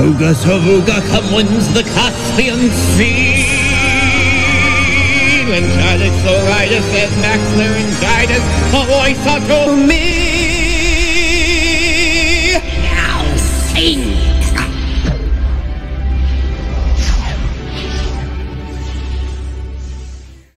Saruga, Saruga, come wins the Caspian Sea. And Charlie Soritis, as Maxler and Guidus, a voice unto me.